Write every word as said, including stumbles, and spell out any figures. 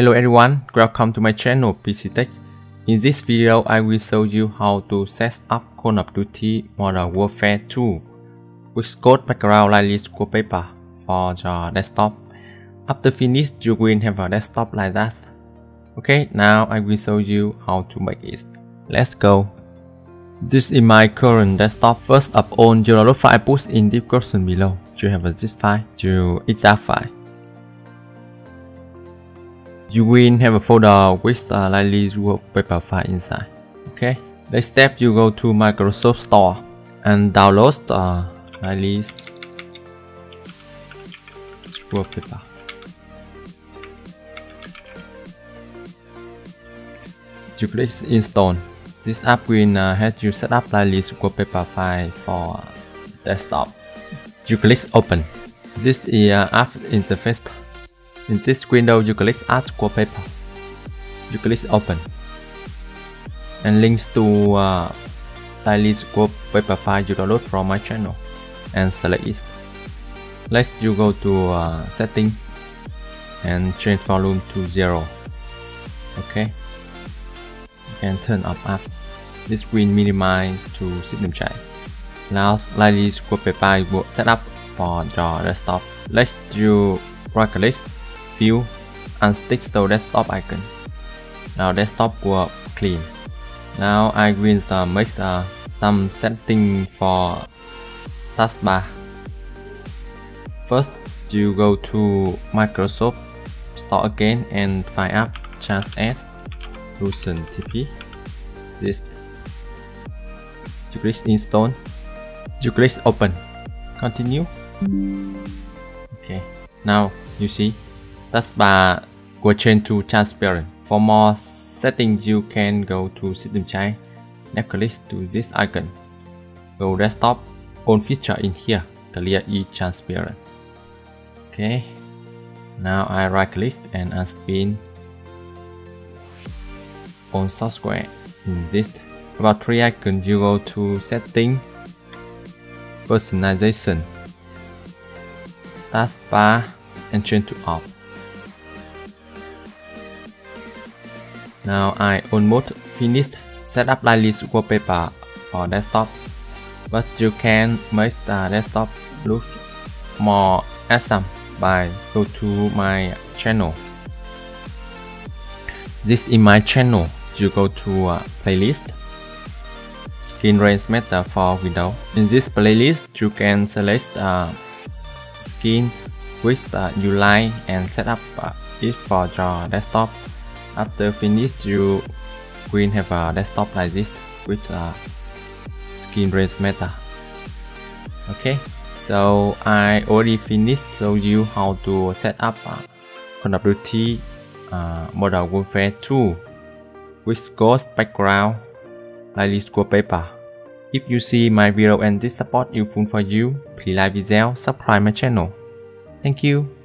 Hello everyone, welcome to my channel PCTech. In this video, I will show you how to set up Call of Duty Modern Warfare two with Ghost background Lively Wallpaper for your desktop. After finish, you will have a desktop like that. Okay, now I will show you how to make it. Let's go. This is my current desktop. First of all, your download file I put in the description below. You have a zip file to exact file. You will have a folder with a Lively Wallpaper file inside. Okay. Next step, you go to Microsoft Store and download the Lively Wallpaper. You click install. This app will uh, help you set up Lively Wallpaper file for desktop. You click open. This is uh, app interface. In this window, you click Add Wallpaper. You click Open. And links to uh, Lively Wallpaper file you download from my channel. And select it. Next, you go to uh, Settings and change volume to zero. Okay. You can turn up up. This will minimize to system check. Now, Lively Wallpaper will set up for your desktop. Next, you right-click. View and stick to desktop icon. Now desktop will clean. Now I will uh, make uh, some setting for taskbar. First, you go to Microsoft Store again and find app Chance S Lucent T P. This. You click install. You click open. Continue. Okay. Now you see. Taskbar will change to transparent. For more settings, you can go to System Child. Next, click to this icon. Go Desktop. All feature in here. Clear E transparent. Okay. Now I right click and unspin on software. In this about three icons, you go to Setting, Personalization, Taskbar, and change to Off. Now I almost finished set up Lively Wallpaper for desktop, but you can make the desktop look more awesome by go to my channel. This is my channel. You go to uh, playlist, skin range meta for window. In this playlist, you can select uh, skin with uh, you like and set up uh, it for your desktop. After finish, you will have a desktop like this with a skin range meta. Okay, so I already finished show you how to set up uh, Call of Duty uh, Modern Warfare two with Ghost background Lively Wallpaper. If you see my video and this support useful for you, please like video, subscribe my channel. Thank you.